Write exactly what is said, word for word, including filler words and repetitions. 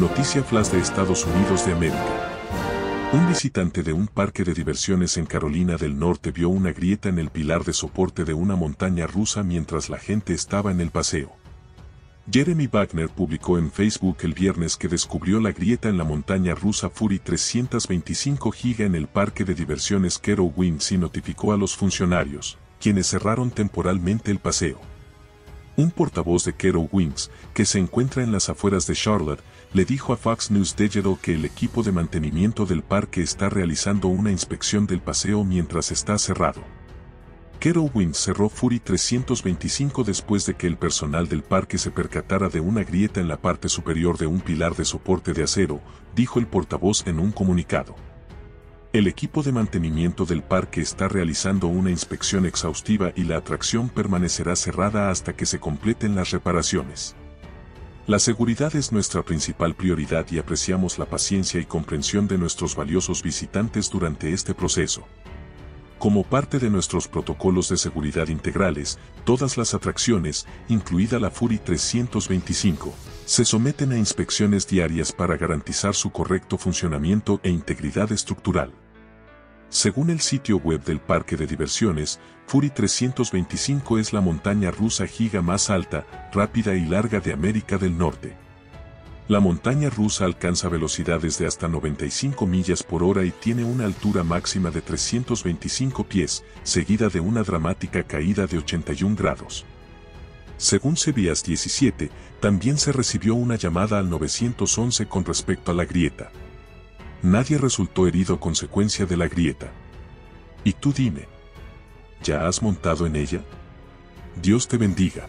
Noticia flash de Estados Unidos de América. Un visitante de un parque de diversiones en Carolina del Norte vio una grieta en el pilar de soporte de una montaña rusa mientras la gente estaba en el paseo. Jeremy Wagner publicó en Facebook el viernes que descubrió la grieta en la montaña rusa Fury trescientos veinticinco giga en el parque de diversiones Carowinds y notificó a los funcionarios, quienes cerraron temporalmente el paseo. Un portavoz de Carowinds, que se encuentra en las afueras de Charlotte, le dijo a Fox News Digital que el equipo de mantenimiento del parque está realizando una inspección del paseo mientras está cerrado. Carowinds cerró Fury trescientos veinticinco después de que el personal del parque se percatara de una grieta en la parte superior de un pilar de soporte de acero, dijo el portavoz en un comunicado. El equipo de mantenimiento del parque está realizando una inspección exhaustiva y la atracción permanecerá cerrada hasta que se completen las reparaciones. La seguridad es nuestra principal prioridad y apreciamos la paciencia y comprensión de nuestros valiosos visitantes durante este proceso. Como parte de nuestros protocolos de seguridad integrales, todas las atracciones, incluida la Fury trescientos veinticinco, se someten a inspecciones diarias para garantizar su correcto funcionamiento e integridad estructural. Según el sitio web del parque de diversiones, Fury trescientos veinticinco es la montaña rusa giga más alta, rápida y larga de América del Norte. La montaña rusa alcanza velocidades de hasta noventa y cinco millas por hora y tiene una altura máxima de trescientos veinticinco pies, seguida de una dramática caída de ochenta y un grados. Según C B S diecisiete, también se recibió una llamada al nueve once con respecto a la grieta. Nadie resultó herido a consecuencia de la grieta. Y tú dime, ¿ya has montado en ella? Dios te bendiga.